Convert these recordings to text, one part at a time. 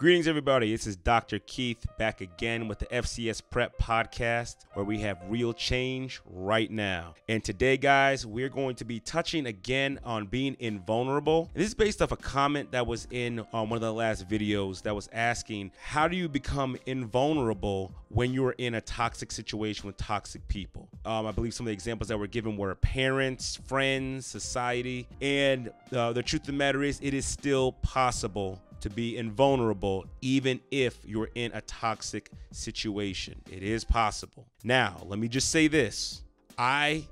Greetings, everybody. This is Dr. Keith back again with the FCS Prep Podcast, where we have real change right now. And today, guys, we're going to be touching again on being invulnerable. And this is based off a comment that was in one of the last videos that was asking, how do you become invulnerable when you're in a toxic situation with toxic people? I believe some of the examples that were given were parents, friends, society. And the truth of the matter is, it is still possible to be invulnerable, even if you're in a toxic situation. It is possible. Now, let me just say this. I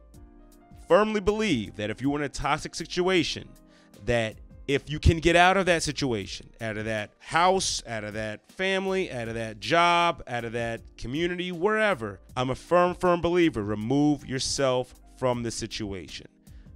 firmly believe that if you're in a toxic situation, that if you can get out of that situation, out of that house, out of that family, out of that job, out of that community, wherever, I'm a firm believer, remove yourself from the situation.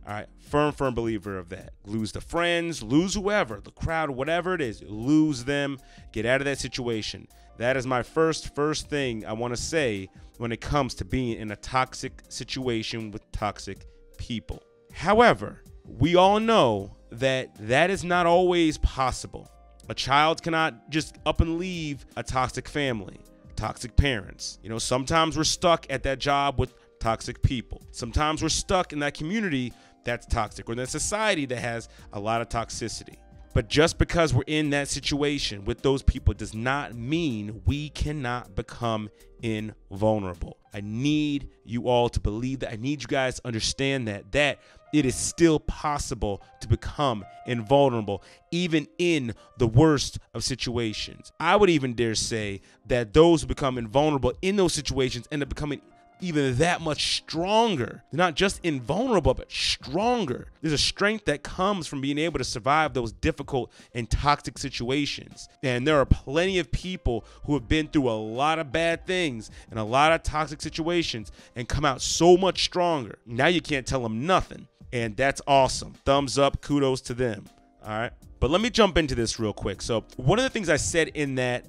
All right, firm believer of that. Lose the friends, lose whoever, the crowd, whatever it is, lose them, get out of that situation. That is my first thing I want to say when it comes to being in a toxic situation with toxic people. However, we all know that is not always possible. A child cannot just up and leave a toxic family, toxic parents. You know, sometimes we're stuck at that job with toxic people. Sometimes we're stuck in that community that's toxic, or in that society that has a lot of toxicity. But just because we're in that situation with those people does not mean we cannot become invulnerable. I need you all to believe that. I need you guys to understand that it is still possible to become invulnerable, even in the worst of situations. I would even dare say that those who become invulnerable in those situations end up becoming even that much stronger. They're not just invulnerable, but stronger. There's a strength that comes from being able to survive those difficult and toxic situations. And there are plenty of people who have been through a lot of bad things and a lot of toxic situations and come out so much stronger. Now you can't tell them nothing. And that's awesome. Thumbs up, kudos to them. All right. But let me jump into this real quick. So one of the things I said in that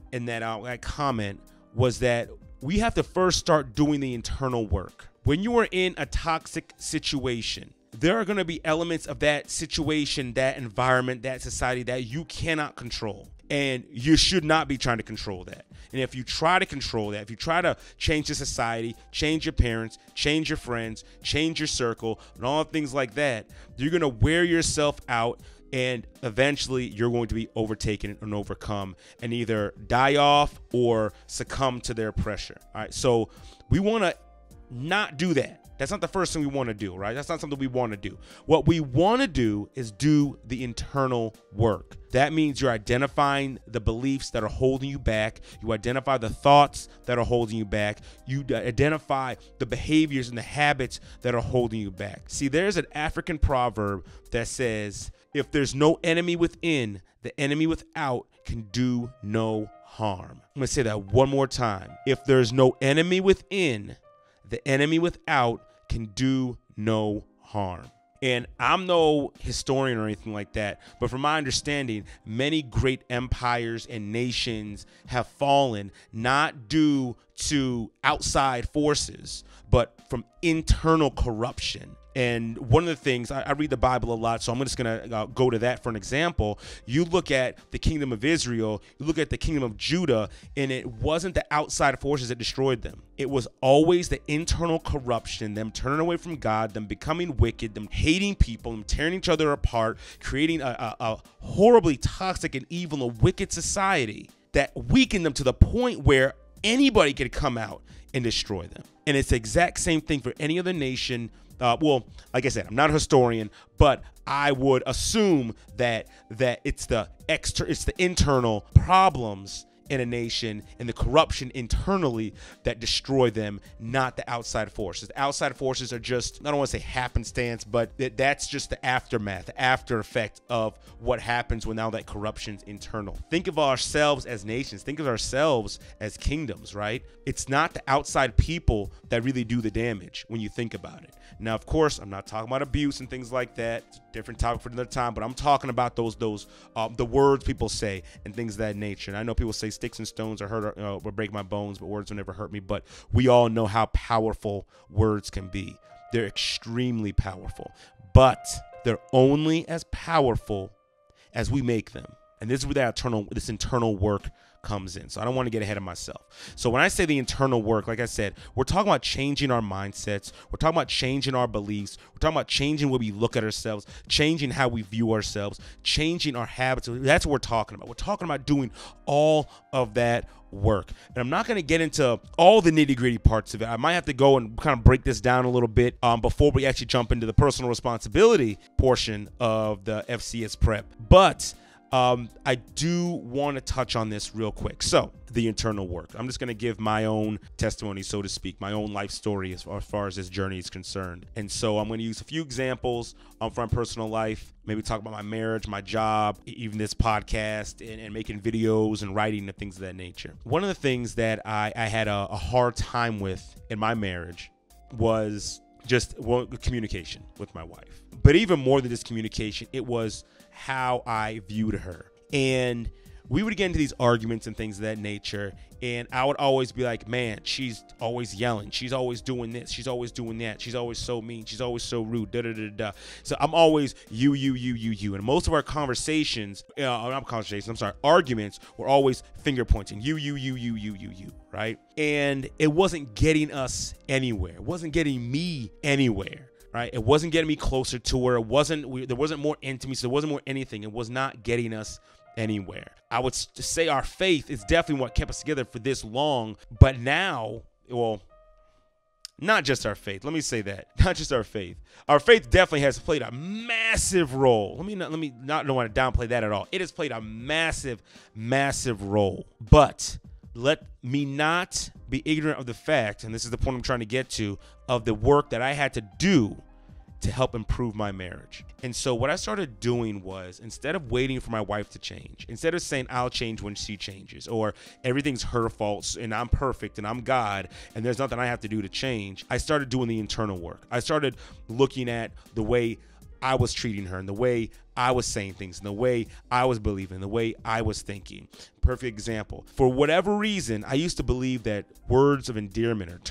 comment was that we have to first start doing the internal work. When you are in a toxic situation, there are going to be elements of that situation, that environment, that society that you cannot control. And you should not be trying to control that. And if you try to control that, if you try to change the society, change your parents, change your friends, change your circle, and all things like that, you're going to wear yourself out. And eventually you're going to be overtaken and overcome and either die off or succumb to their pressure. All right. So we want to not do that. That's not the first thing we want to do, right? That's not something we want to do. What we want to do is do the internal work. That means you're identifying the beliefs that are holding you back. You identify the thoughts that are holding you back. You identify the behaviors and the habits that are holding you back. See, there's an African proverb that says, if there's no enemy within, the enemy without can do no harm. I'm going to say that one more time. If there's no enemy within, the enemy without can do no harm. And I'm no historian or anything like that, but from my understanding, many great empires and nations have fallen not due to outside forces, but from internal corruption. And one of the things, I read the Bible a lot, so I'm just going to go to that for an example. You look at the kingdom of Israel, you look at the kingdom of Judah, and it wasn't the outside forces that destroyed them. It was always the internal corruption, them turning away from God, them becoming wicked, them hating people, them tearing each other apart, creating a horribly toxic and evil and wicked society that weakened them to the point where anybody could come out and destroy them. And it's the exact same thing for any other nation. Well, like I said, I'm not a historian, but I would assume that it's the internal problems in a nation and the corruption internally that destroy them, not the outside forces. The outside forces are just, I don't want to say happenstance, but that's just the aftermath, the after effect of what happens when now that corruption's internal. Think of ourselves as nations. Think of ourselves as kingdoms, right? It's not the outside people that really do the damage when you think about it. Now, of course, I'm not talking about abuse and things like that. It's a different topic for another time, but I'm talking about the words people say and things of that nature. And I know people say sticks and stones will break my bones, but words will never hurt me. But we all know how powerful words can be. They're extremely powerful, but they're only as powerful as we make them. And this is where that internal work comes in. So I don't want to get ahead of myself. So when I say the internal work, like I said, we're talking about changing our mindsets. We're talking about changing our beliefs. We're talking about changing what we look at ourselves, changing how we view ourselves, changing our habits. That's what we're talking about. We're talking about doing all of that work. And I'm not going to get into all the nitty-gritty parts of it. I might have to go and kind of break this down a little bit before we actually jump into the personal responsibility portion of the FCS prep. But I do want to touch on this real quick. So the internal work, I'm just going to give my own testimony, so to speak, my own life story as far as this journey is concerned. And so I'm going to use a few examples from personal life, maybe talk about my marriage, my job, even this podcast and making videos and writing and things of that nature. One of the things that I had a hard time with in my marriage was just communication with my wife. But even more than just communication, it was how I viewed her. And we would get into these arguments and things of that nature. And I would always be like, man, she's always yelling. She's always doing this. She's always doing that. She's always so mean. She's always so rude. Da, da, da, da. So I'm always you. And most of our conversations, arguments were always finger pointing. You, right? And it wasn't getting us anywhere. It wasn't getting me anywhere. Right? It wasn't getting me closer to her. It wasn't, there wasn't more intimacy. There wasn't more anything. It was not getting us anywhere. I would say our faith is definitely what kept us together for this long. But now, well, not just our faith. Let me say that. Not just our faith. Our faith definitely has played a massive role. Let me not don't want to downplay that at all. It has played a massive, massive role. But let me not be ignorant of the fact, and this is the point I'm trying to get to, of the work that I had to do to help improve my marriage. And so what I started doing was, instead of waiting for my wife to change, instead of saying I'll change when she changes, or everything's her fault and I'm perfect and I'm God and there's nothing I have to do to change, I started doing the internal work. I started looking at the way I was treating her and the way I was saying things and the way I was believing, the way I was thinking. Perfect example. For whatever reason, I used to believe that words of endearment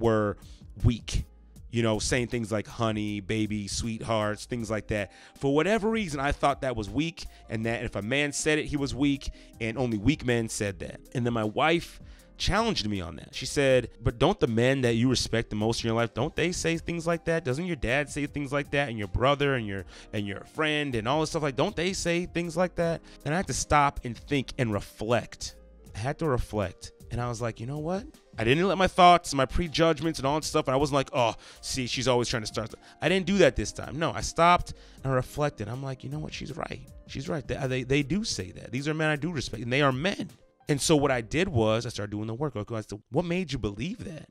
were weak. You know, saying things like honey, baby, sweethearts, things like that. For whatever reason, I thought that was weak, and that if a man said it, he was weak, and only weak men said that. And then my wife challenged me on that. She said, but don't the men that you respect the most in your life, don't they say things like that? Doesn't your dad say things like that? And your brother and your friend and all this stuff, like, don't they say things like that? And I had to stop and think and reflect. I had to reflect. And I was like, you know what? I didn't let my thoughts, my prejudgments and all that stuff. And I wasn't like, oh, see, she's always trying to start. I didn't do that this time. No, I stopped and reflected. I'm like, you know what? She's right. She's right. They do say that. These are men I do respect, and they are men. And so what I did was I started doing the work. I said, what made you believe that?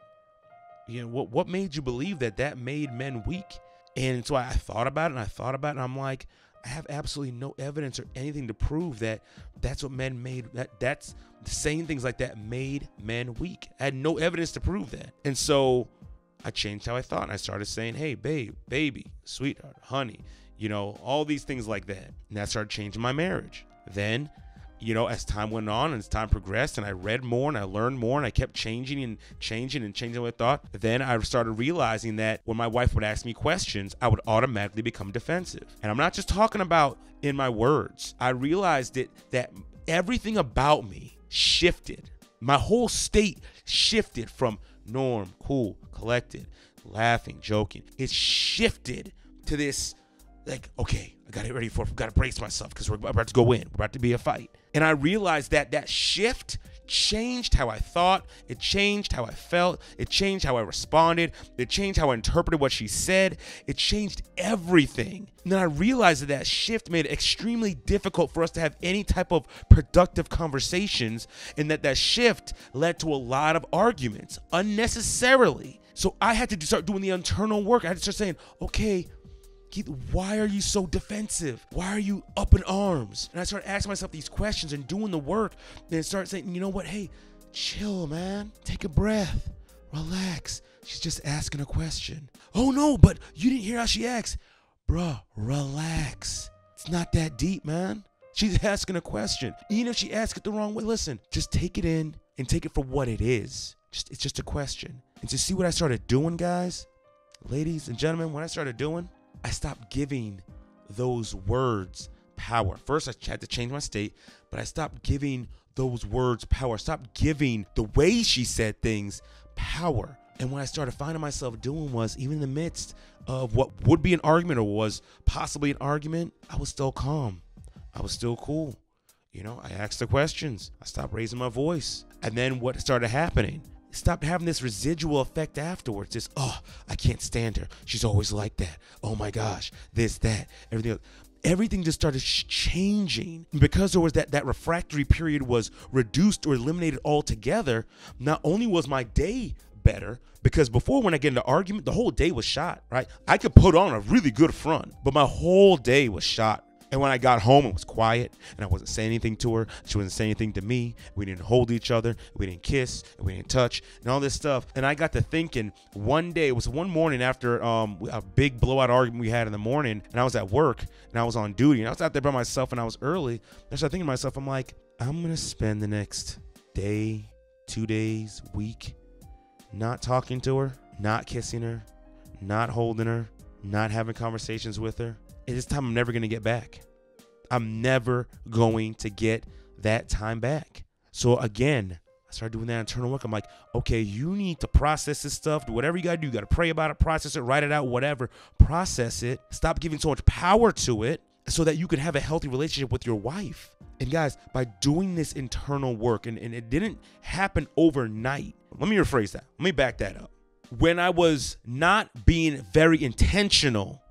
You know, what made you believe that that made men weak? And so I thought about it, and and I'm like, I have absolutely no evidence or anything to prove that that's what men made, that's saying things like that made men weak. I had no evidence to prove that. And so I changed how I thought, and I started saying, hey, babe, baby, sweetheart, honey, you know, all these things like that. And that started changing my marriage. Then, you know, as time went on and as time progressed and I read more and I learned more and I kept changing what I thought, then I started realizing that when my wife would ask me questions, I would automatically become defensive. And I'm not just talking about in my words. I realized that everything about me shifted. My whole state shifted from norm, cool, collected, laughing, joking. It shifted to this, like, okay, I got to get ready for it. I've got to brace myself because we're about to go in. We're about to be a fight. And I realized that shift changed how I thought. It changed how I felt. It changed how I responded. It changed how I interpreted what she said. It changed everything. And then I realized that shift made it extremely difficult for us to have any type of productive conversations, and that shift led to a lot of arguments unnecessarily. So I had to start doing the internal work. I had to start saying, okay, Keith, why are you so defensive? Why are you up in arms? And I started asking myself these questions and doing the work, and start saying, you know what? Hey, chill, man. Take a breath. Relax. She's just asking a question. Oh, no, but you didn't hear how she asked. Bruh, relax. It's not that deep, man. She's asking a question. Even if she asks it the wrong way, listen, just take it in and take it for what it is. It's just a question. And to see what I started doing, guys, ladies and gentlemen, I stopped giving those words power. First, I had to change my state, but I stopped giving those words power. I stopped giving the way she said things power. And what I started finding myself doing was, even in the midst of what would be an argument or was possibly an argument, I was still calm. I was still cool. You know, I asked the questions. I stopped raising my voice. And then what started happening? Stopped having this residual effect afterwards. This, oh, I can't stand her. She's always like that. Oh my gosh, this, that, everything else. Everything just started changing. Because there was that refractory period was reduced or eliminated altogether, not only was my day better, because before, when I get into argument, the whole day was shot, right? I could put on a really good front, but my whole day was shot. And when I got home, it was quiet, and I wasn't saying anything to her. She wasn't saying anything to me. We didn't hold each other. We didn't kiss. And we didn't touch, and all this stuff. And I got to thinking one day, it was one morning after a big blowout argument we had in the morning, and I was at work, and I was on duty, and I was out there by myself, and I was early. And I started thinking to myself, I'm like, I'm going to spend the next day, 2 days, week, not talking to her, not kissing her, not holding her, not having conversations with her. At this time, I'm never going to get back. I'm never going to get that time back. So again, I started doing that internal work. I'm like, okay, you need to process this stuff. Do whatever you got to do. You got to pray about it, process it, write it out, whatever. Process it. Stop giving so much power to it so that you can have a healthy relationship with your wife. And guys, by doing this internal work, and it didn't happen overnight. Let me rephrase that. Let me back that up. When I was not being very intentional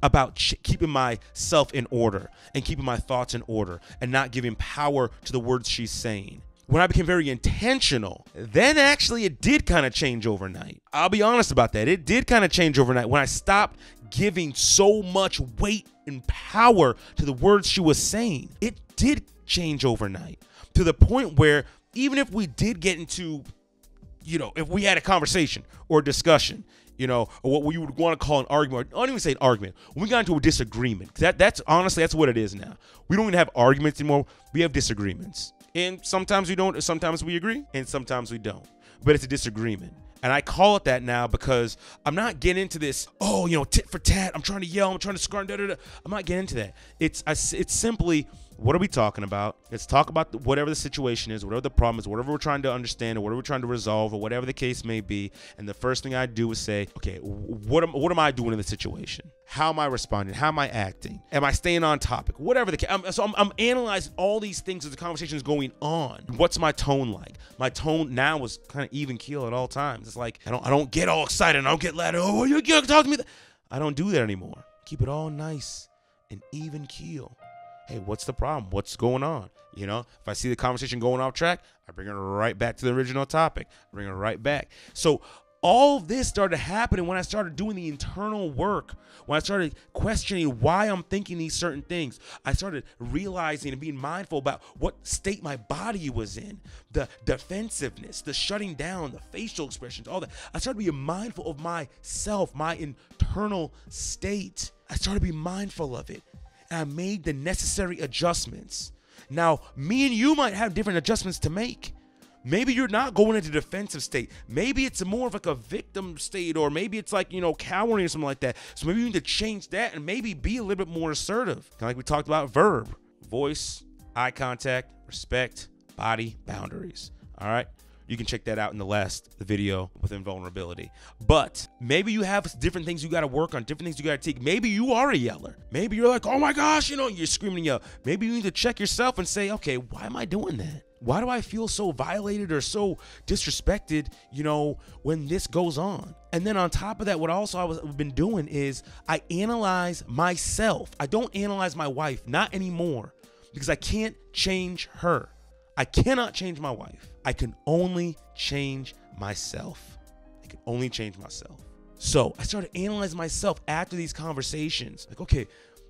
about keeping myself in order and keeping my thoughts in order and not giving power to the words she's saying, when I became very intentional, then actually it did kind of change overnight. I'll be honest about that. It did kind of change overnight when I stopped giving so much weight and power to the words she was saying. It did change overnight, to the point where even if we did get into, you know, if we had a conversation or a discussion, you know, or what we would want to call an argument, or I don't even say an argument, we got into a disagreement. That's honestly, that's what it is now. We don't even have arguments anymore. We have disagreements. And sometimes we don't, sometimes we agree, and sometimes we don't. But it's a disagreement. And I call it that now because I'm not getting into this, oh, you know, tit for tat, I'm trying to yell, I'm trying to scar, da, da, da. I'm not getting into that. It's simply, what are we talking about? Let's talk about whatever the situation is, whatever the problem is, whatever we're trying to understand or whatever we're trying to resolve or whatever the case may be. And the first thing I do is say, okay, what am I doing in the situation? How am I responding? How am I acting? Am I staying on topic? Whatever the case. So I'm analyzing all these things as the conversation is going on. What's my tone like? My tone now is kind of even keel at all times. It's like, I don't get all excited. I don't get loud. Oh, you can't talk to me. I don't do that anymore. Keep it all nice and even keel. Hey, what's the problem? What's going on? You know, if I see the conversation going off track, I bring it right back to the original topic. I bring it right back. So all this started happening when I started doing the internal work, when I started questioning why I'm thinking these certain things. I started realizing and being mindful about what state my body was in, the defensiveness, the shutting down, the facial expressions, all that. I started being mindful of myself, my internal state. I started being mindful of it. I made the necessary adjustments. Now, me and you might have different adjustments to make. Maybe you're not going into defensive state. Maybe it's more of like a victim state, or maybe it's like, you know, cowering or something like that. So maybe you need to change that and maybe be a little bit more assertive. Kind of like we talked about verb, voice, eye contact, respect, body, boundaries. All right. You can check that out in the last video within vulnerability. But maybe you have different things you got to work on, different things you got to take. Maybe you are a yeller. Maybe you're like, oh my gosh, you know, you're screaming and yelling. Maybe you need to check yourself and say, okay, why am I doing that? Why do I feel so violated or so disrespected, you know, when this goes on? And then on top of that, what also I've been doing is I analyze myself. I don't analyze my wife, not anymore, because I can't change her. I cannot change my wife. I can only change myself. I can only change myself. So I started analyzing myself after these conversations. Like, okay,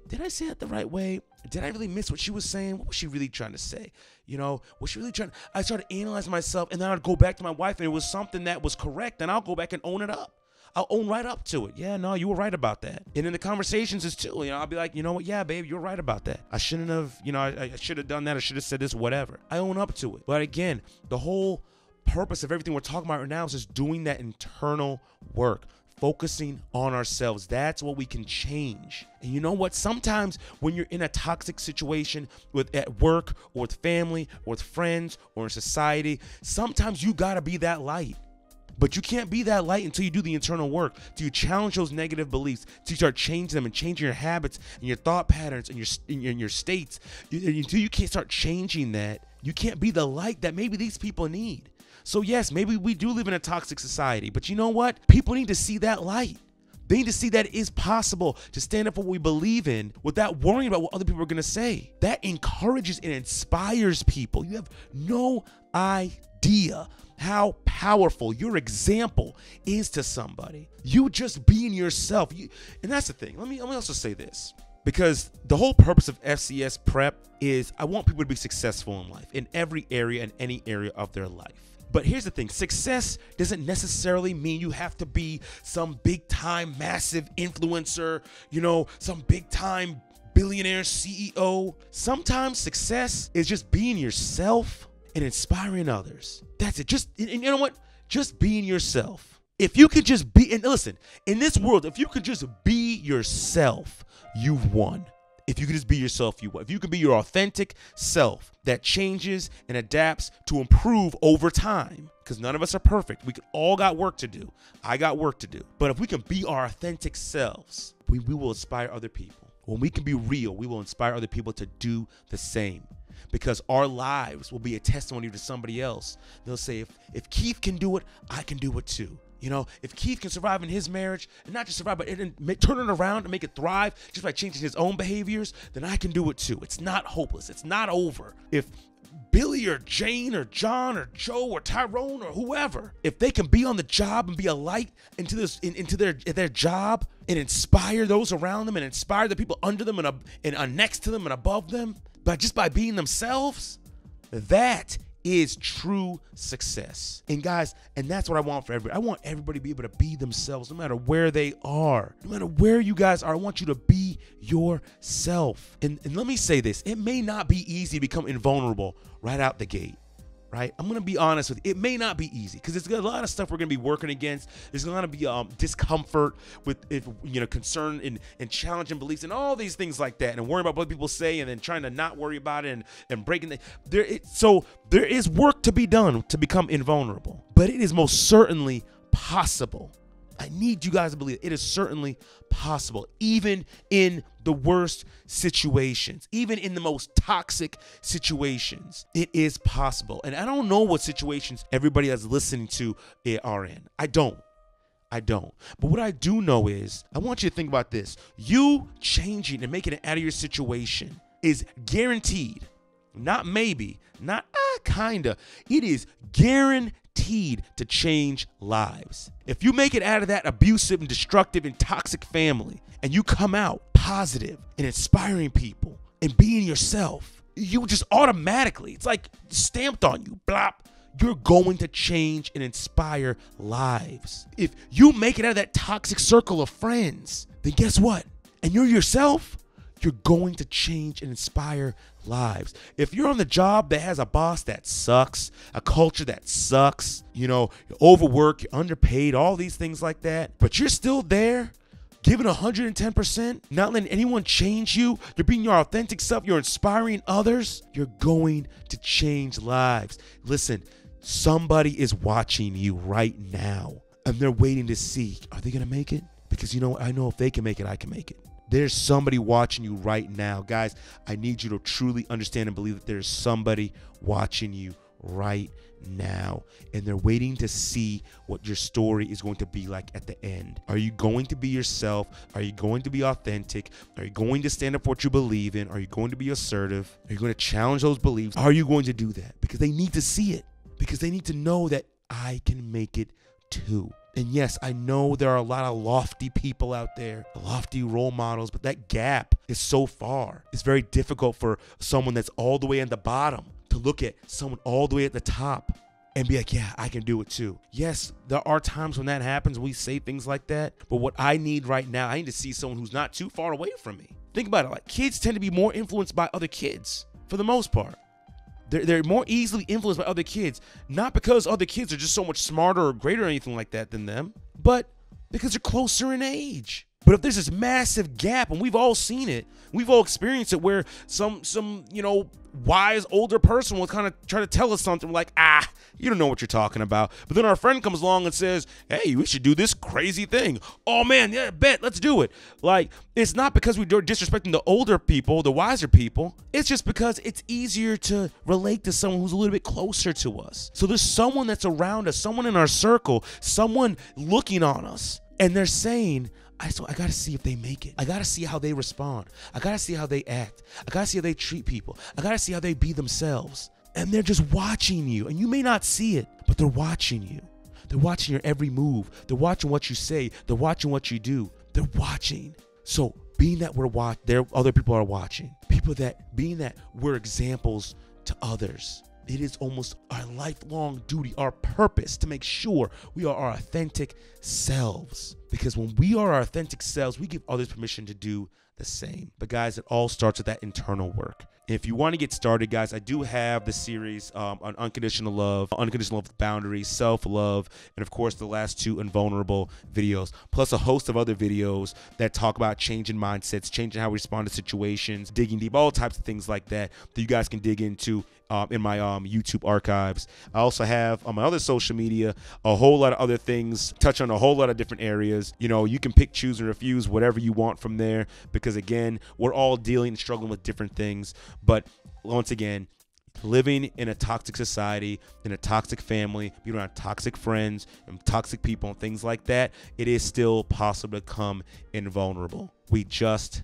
did I say it the right way? Did I really miss what she was saying? What was she really trying to say? You know, was she really trying? I started analyzing myself, and then I'd go back to my wife, and it was something that was correct, and I'll go back and own it up. I'll own right up to it. Yeah, no, you were right about that. And in the conversations is too, you know, I'll be like, you know what? Yeah, babe, you're right about that. I shouldn't have, you know, I should have done that. I should have said this, whatever. I own up to it. But again, the whole purpose of everything we're talking about right now is just doing that internal work, focusing on ourselves. That's what we can change. And you know what? Sometimes when you're in a toxic situation with at work or with family or with friends or in society, sometimes you gotta be that light. But you can't be that light until you do the internal work, till you challenge those negative beliefs, till you start changing them and changing your habits and your thought patterns and your states. Until you can't start changing that, you can't be the light that maybe these people need. So yes, maybe we do live in a toxic society, but you know what? People need to see that light. They need to see that it is possible to stand up for what we believe in without worrying about what other people are gonna say. That encourages and inspires people. You have no idea how powerful your example is to somebody. You just being yourself. And that's the thing. Let me also say this, because the whole purpose of FCS Prep is I want people to be successful in life, in every area and any area of their life. But here's the thing, success doesn't necessarily mean you have to be some big time, massive influencer, you know, some big time billionaire CEO. Sometimes success is just being yourself and inspiring others. That's it. And you know what? Just being yourself. If you could just be, and listen, in this world, if you could just be yourself, you've won. If you could just be yourself, you will. If you can be your authentic self that changes and adapts to improve over time, because none of us are perfect. We all got work to do. I got work to do. But if we can be our authentic selves, we will inspire other people. When we can be real, we will inspire other people to do the same, because our lives will be a testimony to somebody else. They'll say, if Keith can do it, I can do it too. You know, if Keith can survive in his marriage, and not just survive, but turn it around and make it thrive just by changing his own behaviors, then I can do it too. It's not hopeless. It's not over. If Billy or Jane or John or Joe or Tyrone or whoever, if they can be on the job and be a light into their job and inspire those around them and inspire the people under them and next to them and above them, but just by being themselves, that is true success. And guys, and that's what I want for everybody. I want everybody to be able to be themselves no matter where they are. No matter where you guys are, I want you to be yourself. And let me say this, it may not be easy to become invulnerable right out the gate, right? I'm gonna be honest with you, it may not be easy, because there's a lot of stuff we're gonna be working against. There's gonna be discomfort with, concern and challenging beliefs and all these things like that, and worrying about what people say and then trying to not worry about it and breaking the, so there is work to be done to become invulnerable, but it is most certainly possible. I need you guys to believe it is certainly possible, even in the worst situations, even in the most toxic situations. It is possible. And I don't know what situations everybody that's listening to are in. I don't. But what I do know is, I want you to think about this. You changing and making it out of your situation is guaranteed. Not maybe, not kinda. It is guaranteed to change lives. If you make it out of that abusive and destructive and toxic family and you come out positive and inspiring people and being yourself, you just automatically, it's like stamped on you, blop, you're going to change and inspire lives. If you make it out of that toxic circle of friends, then guess what? And you're yourself, you're going to change and inspire lives. If you're on the job that has a boss that sucks, a culture that sucks, you know, you're overworked, you're underpaid, all these things like that, but you're still there, giving 110%, not letting anyone change you, you're being your authentic self, you're inspiring others, you're going to change lives. Listen, somebody is watching you right now, and they're waiting to see, are they gonna make it? Because you know, I know if they can make it, I can make it. There's somebody watching you right now. Guys, I need you to truly understand and believe that there's somebody watching you right now, and they're waiting to see what your story is going to be like at the end. Are you going to be yourself? Are you going to be authentic? Are you going to stand up for what you believe in? Are you going to be assertive? Are you going to challenge those beliefs? Are you going to do that? Because they need to see it, because they need to know that I can make it too. And yes, I know there are a lot of lofty people out there, lofty role models, but that gap is so far. It's very difficult for someone that's all the way at the bottom to look at someone all the way at the top and be like, yeah, I can do it too. Yes, there are times when that happens, we say things like that, but what I need right now, I need to see someone who's not too far away from me. Think about it, like kids tend to be more influenced by other kids for the most part. They're more easily influenced by other kids, not because other kids are just so much smarter or greater or anything like that than them, but because they're closer in age. But if there's this massive gap, and we've all seen it, we've all experienced it, where some you know, wise older person will kind of try to tell us something like, ah, you don't know what you're talking about. But then our friend comes along and says, hey, we should do this crazy thing. Oh man, yeah, bet, let's do it. Like, it's not because we're disrespecting the older people, the wiser people. It's just because it's easier to relate to someone who's a little bit closer to us. So there's someone that's around us, someone in our circle, someone looking on us, and they're saying, I gotta see if they make it. I gotta see how they respond. I gotta see how they act. I gotta see how they treat people. I gotta see how they be themselves. And they're just watching you, and you may not see it, but they're watching you. They're watching your every move. They're watching what you say. They're watching what you do. They're watching. So being that we're other people are watching, being that we're examples to others, it is almost our lifelong duty, our purpose, to make sure we are our authentic selves. Because when we are our authentic selves, we give others permission to do the same. But guys, it all starts with that internal work. If you want to get started, guys, I do have the series on unconditional love with boundaries, self-love, and of course the last two invulnerable videos, plus a host of other videos that talk about changing mindsets, changing how we respond to situations, digging deep, all types of things like that that you guys can dig into in my YouTube archives. I also have on my other social media a whole lot of other things, touch on a whole lot of different areas. You know, you can pick, choose, and refuse whatever you want from there, because again, we're all dealing and struggling with different things. But once again, living in a toxic society, in a toxic family, being around toxic friends and toxic people and things like that, it is still possible to become invulnerable. We just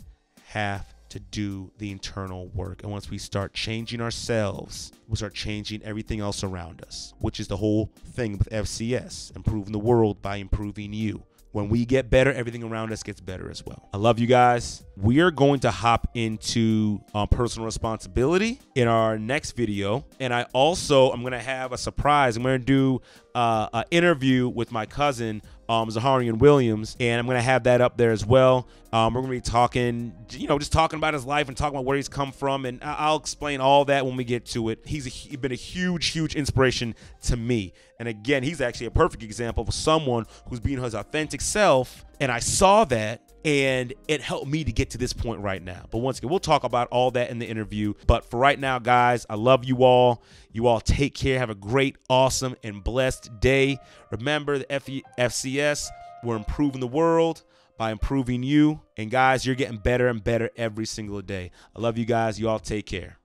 have to do the internal work. And once we start changing ourselves, we'll start changing everything else around us, which is the whole thing with FCS, improving the world by improving you. When we get better, everything around us gets better as well. I love you guys. We are going to hop into personal responsibility in our next video. And I'm going to have a surprise. I'm going to do an interview with my cousin, Zaharian Williams, and I'm going to have that up there as well. We're going to be talking, you know, just talking about his life and talking about where he's come from. And I'll explain all that when we get to it. He's been a huge, huge inspiration to me. And again, he's actually a perfect example of someone who's being his authentic self. And I saw that, and it helped me to get to this point right now. But once again, we'll talk about all that in the interview. But for right now, guys, I love you all. You all take care. Have a great, awesome, and blessed day. Remember, the FCS, we're improving the world by improving you. And guys, you're getting better and better every single day. I love you guys. You all take care.